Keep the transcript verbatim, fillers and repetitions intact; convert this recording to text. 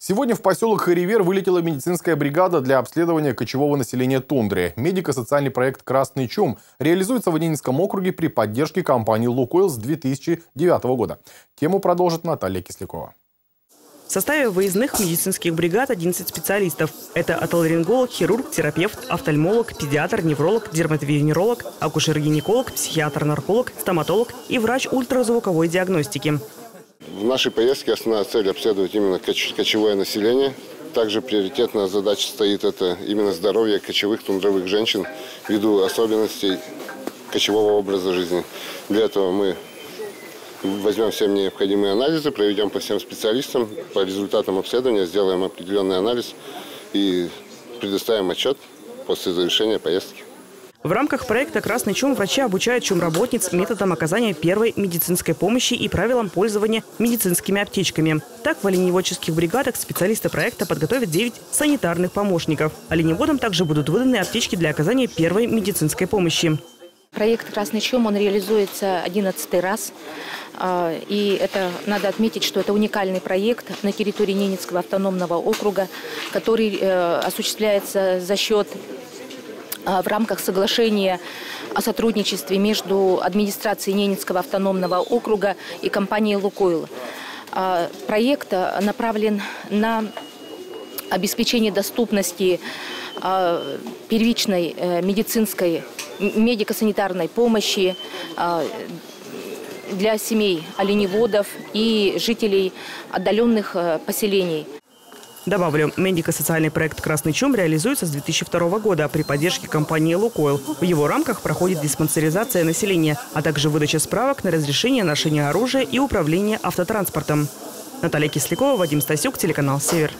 Сегодня в поселок Харивер вылетела медицинская бригада для обследования кочевого населения тундры. Медико-социальный проект «Красный чум» реализуется в Ненецком округе при поддержке компании «Лукойл» с две тысячи девятого года. Тему продолжит Наталья Кислякова. В составе выездных медицинских бригад одиннадцать специалистов. Это отоларинголог, хирург, терапевт, офтальмолог, педиатр, невролог, дерматовенеролог, акушер-гинеколог, психиатр-нарколог, стоматолог и врач ультразвуковой диагностики. В нашей поездке основная цель – обследовать именно кочевое население. Также приоритетная задача стоит – это именно здоровье кочевых тундровых женщин ввиду особенностей кочевого образа жизни. Для этого мы возьмем все необходимые анализы, проведем по всем специалистам, по результатам обследования сделаем определенный анализ и предоставим отчет после завершения поездки. В рамках проекта «Красный чум» врачи обучают чумработниц методам оказания первой медицинской помощи и правилам пользования медицинскими аптечками. Так, в оленеводческих бригадах специалисты проекта подготовят девять санитарных помощников. Оленеводам также будут выданы аптечки для оказания первой медицинской помощи. Проект «Красный чум» он реализуется одиннадцатый раз. И это надо отметить, что это уникальный проект на территории Ненецкого автономного округа, который осуществляется за счет в рамках соглашения о сотрудничестве между администрацией Ненецкого автономного округа и компанией «Лукойл». Проект направлен на обеспечение доступности первичной медицинской, медико-санитарной помощи для семей оленеводов и жителей отдаленных поселений. Добавлю, медико-социальный проект «Красный чум» реализуется с две тысячи второго года при поддержке компании «Лукойл». В его рамках проходит диспансеризация населения, а также выдача справок на разрешение ношения оружия и управление автотранспортом. Наталья Кислякова, Вадим Стасюк, телеканал «Север».